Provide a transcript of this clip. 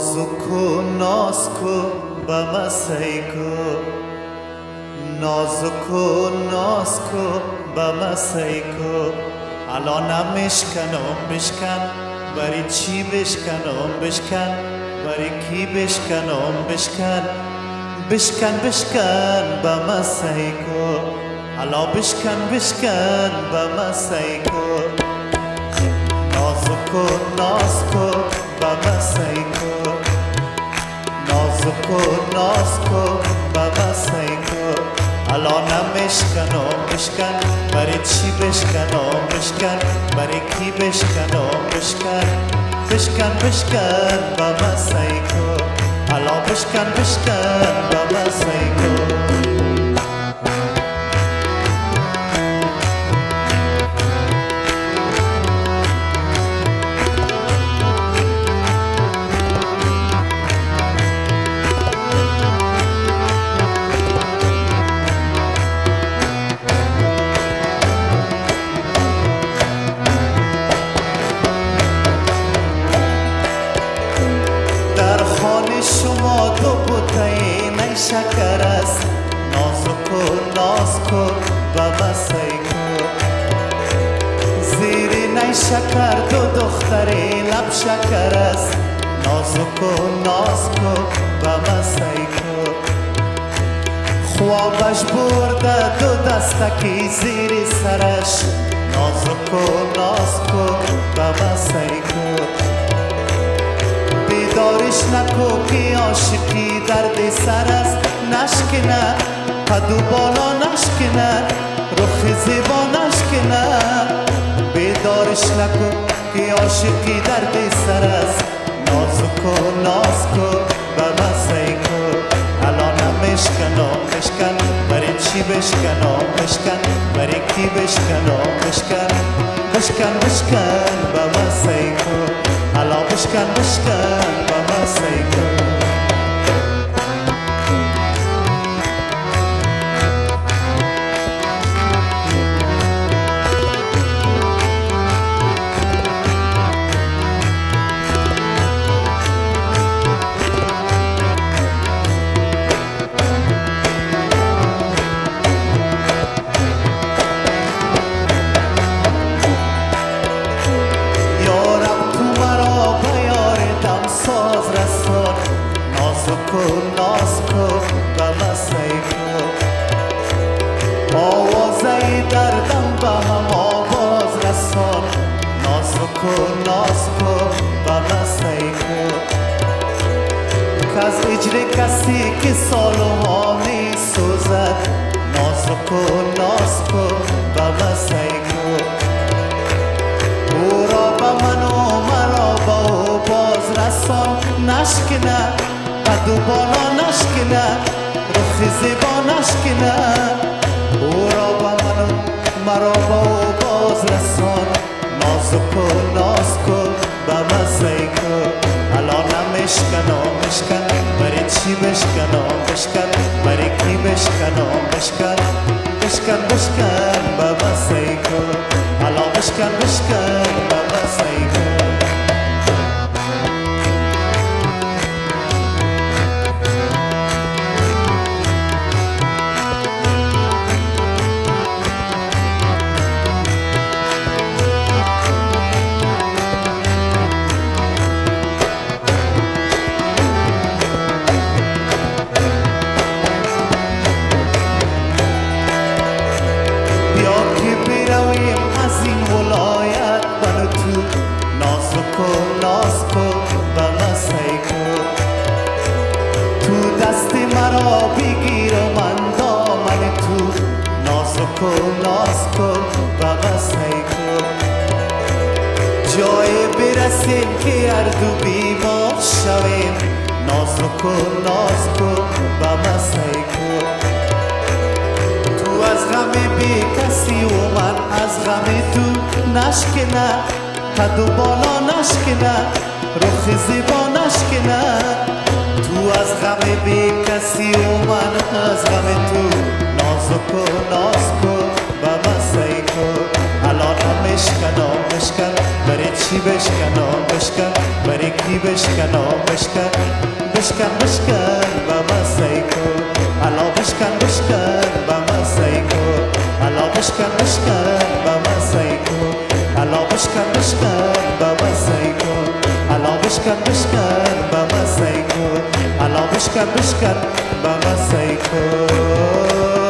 نازو کو ناز کو با ما say کو، نازو کو ناز کو با ما say کو. الانم بشکنم بشکن، برای چی بشکنم بشکن، برای کی بشکنم بشکن، بشکن بشکن با ما say کو. الان بشکن بشکن با ما say کو. نازو کو ناز کو با ما say کو، نازو کو ناز کو با ما say کو. الانم بشکنم بشکن، برای چی بشکنم بشکن، برای کی بشکنم بشکن، بشکن بشکن با ما say کو. الان بشکن بشکن با ما say کو. شما دو بوتای نیشکر است، نازو کو ناز کو با ما say کو. زیر نیشکر دو دختر لب شکر است، نازو کو ناز کو با ما say کو. خوابش برده دو دستکی زیر سرش، نازو کو ناز کو با ما say کو. بیدارش نکو که عاشقی درد سر است، نشکنه قد و بالا، نشکنه رخ زیبا، نشکنه. بیدارش نکو که عاشقی درد سر است، نازو کو ناز کو با ما say کو. الانم بشکنم بشکن، برای چی بشکنم بشکن، برای کی بشکنم بشکن، بشکن بشکن با ما say کو. الان بشکن بشکن با ما say کو. نازو کو ناز کو با ما say کو. آوازه دردم به هم آواز رسان، نازو کو ناز کو با ما say کو. کز هجر کسی که سالها می سوزد، نازو کو ناز کو با ما say کو. او را به من و مرا به او باز رسان، نشکنه قد و بالا، نشکنه رخ زیبا، نشکنه. او را به من و مرا به او باز رسان، نازو کو ناز کو با ما say کو. الانم بشکنم بشکن، برای چی بشکنم بشکن، برای کی بشکنم بشکن، بشکن بشکن با ما say کو. الان بشکن بشکن با ما say کو. نازو کو ناز کو با ما say کو. تو دست مرا بگیر و من دامن تو، نازو کو ناز کو با ما say کو. جای برسیم که هر دو بیمار شویم، نازو کو ناز کو با ما say کو. تو از غم بی کسی و من از غم تو، نشکنه قد و بالا، نشکنه رخ زیبا، نشکنه. تو از غم بی کسی و من از غم تو، نازو کو ناز کو با ما say کو. الانم بشکنم بشکن، برای چی بشکنم بشکن، تاریکی بشکن آ بشکن بشکن بشکن با ما سعی کو حالا بشکن بشکن با ما سعی کو حالا بشکن بشکن با ما سعی کو حالا بشکن بشکن با ما سعی کو حالا بشکن بشکن با ما سعی کو حالا بشکن بشکن با ما سعی کو